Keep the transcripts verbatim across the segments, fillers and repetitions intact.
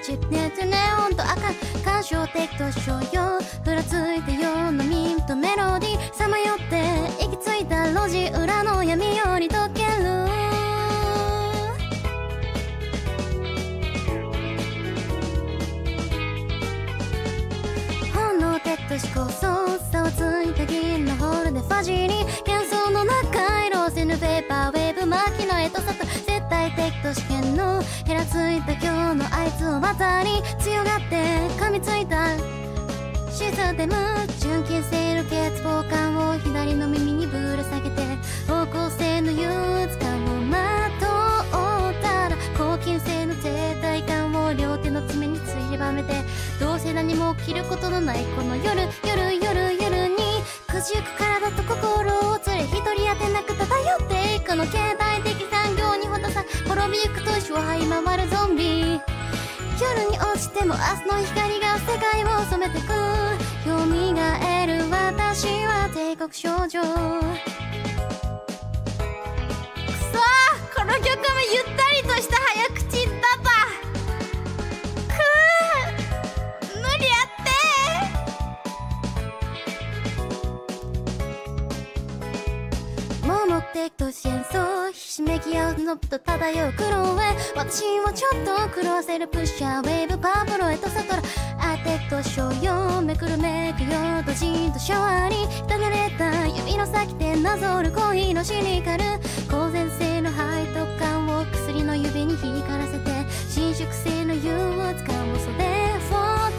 チッネツネオンと赤感傷的と商用ふらついたようなミンとメロディーさまよって行き着いた路地裏の闇より溶ける本能的と思考操作をついた銀のホールでファジーに幻想の中色せぬペーパーウェーブ巻きのエトサと絶対的と試験のへらついた今日のあいつを渡り強がって噛みついたシステム純金性の欠乏感を左の耳にぶら下げて方向性の憂鬱感をまとったら抗菌性の絶対感を両手の爪についばめてどうせ何も着ることのないこの夜夜夜夜にくじゆく体と心を連れ一人当てなく漂っていくの携帯的産業にほどさ滅びゆく都市を這い回るゾンビ夜に落ちても明日の光が世界を染めてくよみがえる私は帝国少女くそーこの曲もゆったりとした早口だったくー無理やってーもう持っていくと支援そうひしめき合うのと漂う苦労へ私をちょっと狂わせるプッシャーウェーブパープロへと悟るアーテッドショーよめくるめくよドジンとシャワーに委ねた指の先でなぞる恋のシニカル高前性の背徳感を薬の指に光らせて伸縮性の憂鬱感を袖を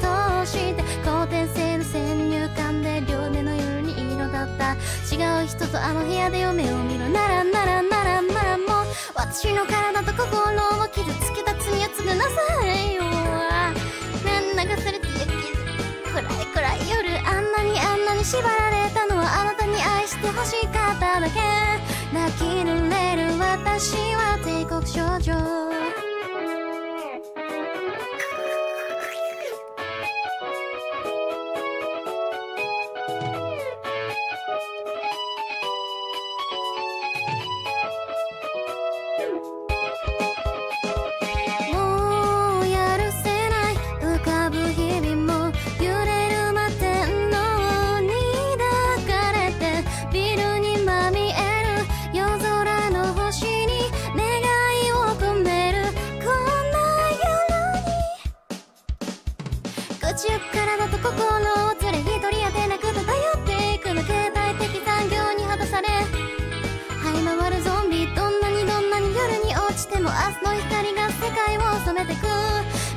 通して後天性の先入観で両目の夜に色だった違う人とあの部屋で嫁を見ろならならならならもう私の体と心を傷つけた罪を償なさいよ流されてゆき暗い暗い夜あんなにあんなに縛られたのはあなたに愛して欲しかっただけ泣き濡れる私は帝国少女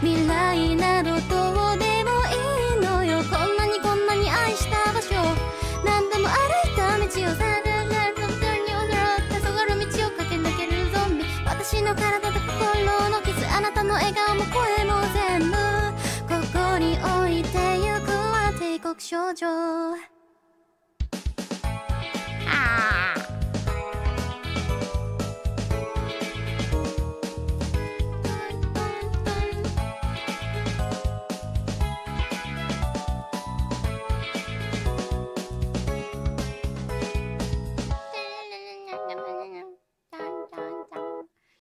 未来などどうでもいいのよこんなにこんなに愛した場所何でも歩いた道をさらさらとそれにおそらってそがる道を駆け抜けるゾンビ私の体と心の傷あなたの笑顔も声も全部ここに置いてゆくは帝国少女